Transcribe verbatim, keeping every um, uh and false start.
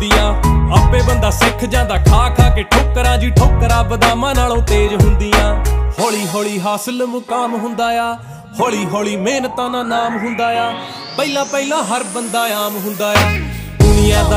ਹੁੰਦੀਆਂ। ਆਪੇ ਬੰਦਾ ਸਿੱਖ ਜਾਂਦਾ ਖਾ ਖਾ ਕੇ ਠੋਕਰਾਂ ਜੀ, ਠੋਕਰਾਂ ਬਦਾਮਾਂ ਨਾਲੋਂ ਤੇਜ਼ ਹੁੰਦੀਆਂ। ਹੌਲੀ ਹੌਲੀ ਹਾਸਲ ਮੁਕਾਮ ਹੁੰਦਾ ਆ, ਹੌਲੀ ਹੌਲੀ ਮਿਹਨਤਾਂ ਦਾ ਨਾਮ ਹੁੰਦਾ ਆ। ਪਹਿਲਾਂ ਪਹਿਲਾਂ ਹਰ ਬੰਦਾ ਆਮ ਹੁੰਦਾ ਆ। ਦੁਨੀਆਦਾਰੀ